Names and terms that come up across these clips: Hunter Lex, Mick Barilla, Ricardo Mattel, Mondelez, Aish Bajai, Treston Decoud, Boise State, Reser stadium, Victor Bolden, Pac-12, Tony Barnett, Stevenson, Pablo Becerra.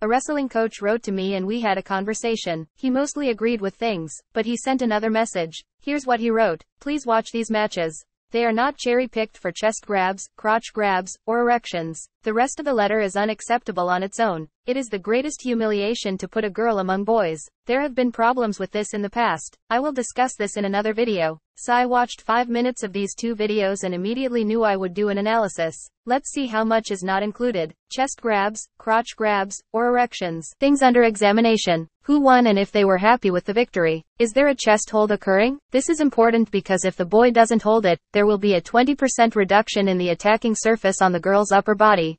A wrestling coach wrote to me and we had a conversation. He mostly agreed with things, but he sent another message. Here's what he wrote. Please watch these matches. They are not cherry-picked for chest grabs, crotch grabs, or erections. The rest of the letter is unacceptable on its own. It is the greatest humiliation to put a girl among boys. There have been problems with this in the past. I will discuss this in another video. So I watched 5 minutes of these two videos and immediately knew I would do an analysis. Let's see how much is not included. Chest grabs, crotch grabs, or erections. Things under examination. Who won and if they were happy with the victory. Is there a chest hold occurring? This is important because if the boy doesn't hold it, there will be a 20% reduction in the attacking surface on the girl's upper body.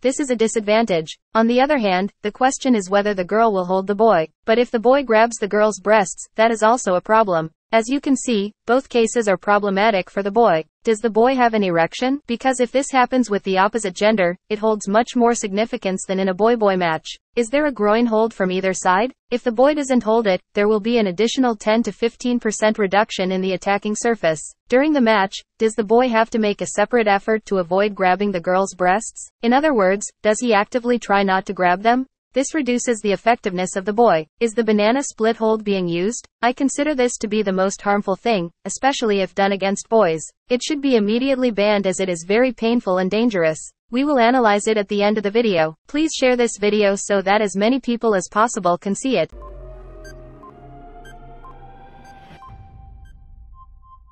This is a disadvantage. On the other hand, the question is whether the girl will hold the boy. But if the boy grabs the girl's breasts, that is also a problem. As you can see, both cases are problematic for the boy. Does the boy have an erection? Because if this happens with the opposite gender, it holds much more significance than in a boy-boy match. Is there a groin hold from either side? If the boy doesn't hold it, there will be an additional 10 to 15% reduction in the attacking surface. During the match, does the boy have to make a separate effort to avoid grabbing the girl's breasts? In other words, does he actively try not to grab them? This reduces the effectiveness of the boy. Is the banana split hold being used? I consider this to be the most harmful thing, especially if done against boys. It should be immediately banned as it is very painful and dangerous. We will analyze it at the end of the video. Please share this video so that as many people as possible can see it.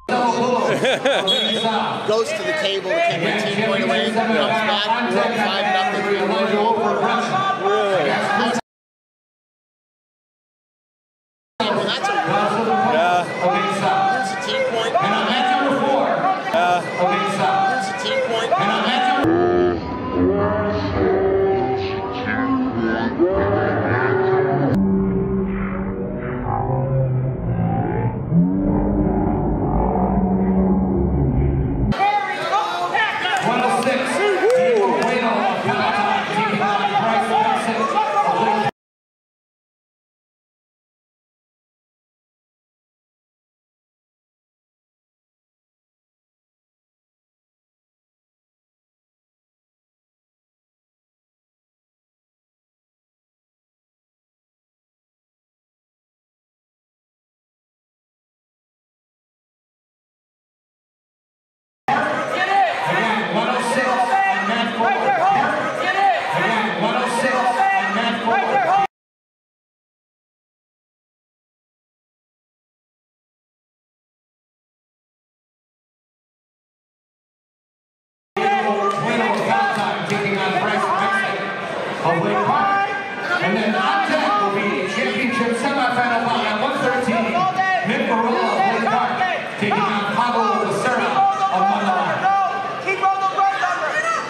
Goes to the table, the 10-point away, comes back, we're up 5-0. And then contact will be championship semifinal bout at 113. Mick Barilla of Lake Park taking on Pablo Becerra of Mondelez. Keep on the right number. Inside.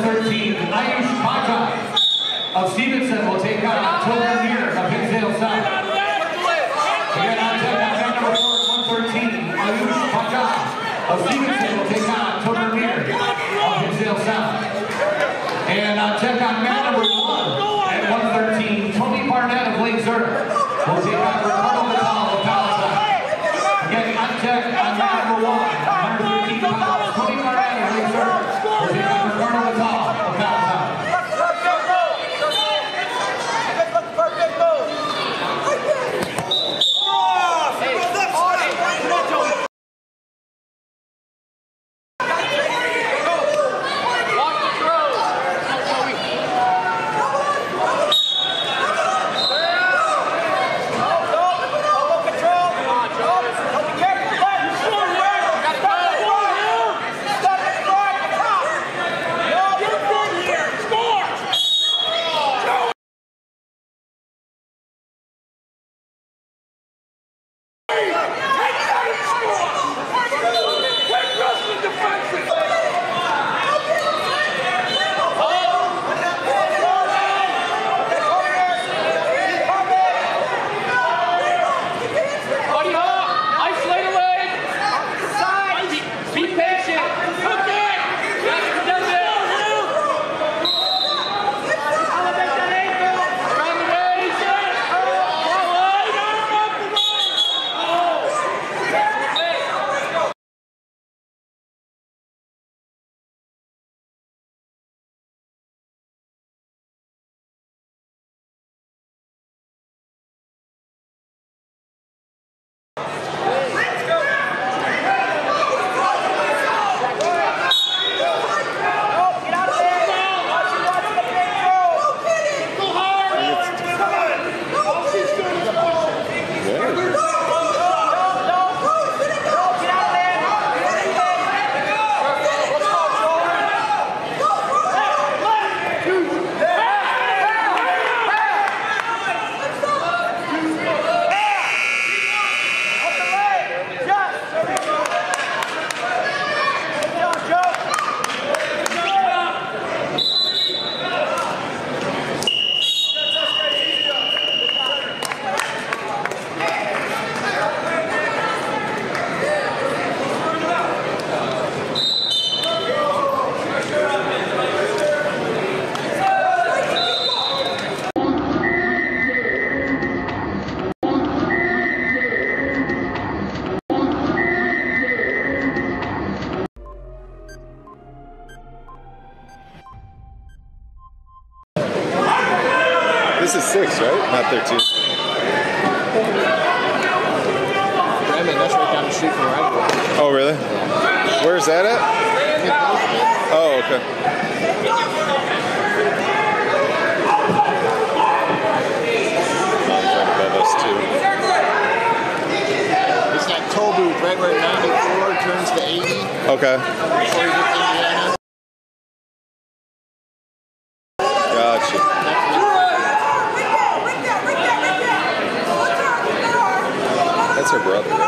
13, Aish Bajai of Stevenson will take out Hunter Lex of Hinsdale South. Again, on deck, number 113, Aish Bajai of Stevenson will take out Hunter Lex of Hinsdale South. And on deck, on mat number 1 at 113, Tony Barnett of Lake Zurich will take out Ricardo Mattel of Palestine. Again, on deck, on mat number 1, 113 pounds, Tony Barnett of Lake Zurich will take out Ricardo Mattel. This is 6, right? Not 13. Brandon, that's right down the street from right. Oh, really? Where's that at? Oh, okay. It's like toll booth right where 94 turns to 80. Okay. That's her brother.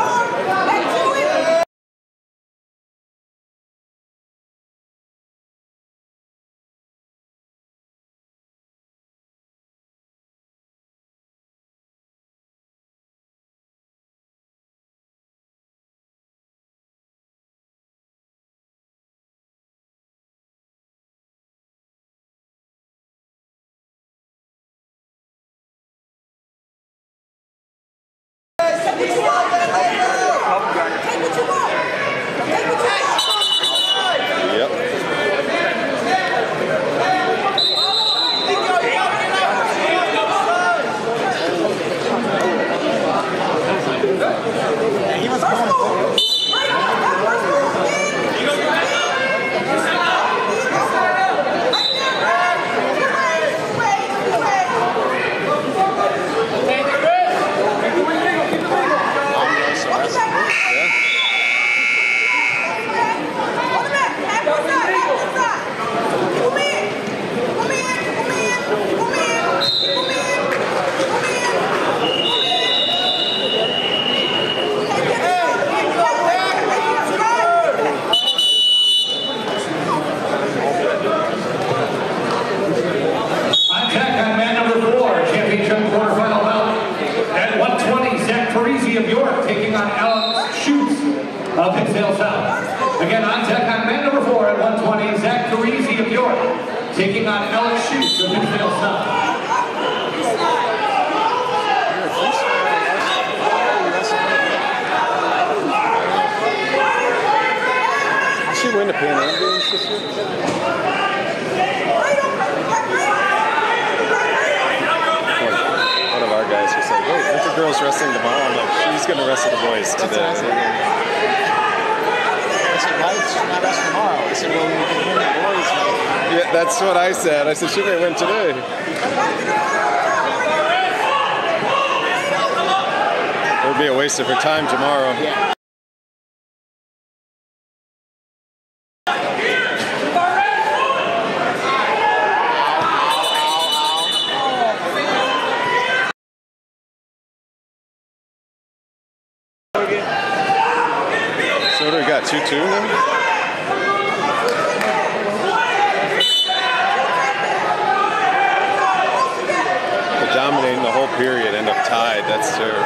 Tied, that's terrible.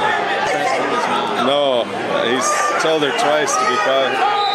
No, he's told her twice to be quiet.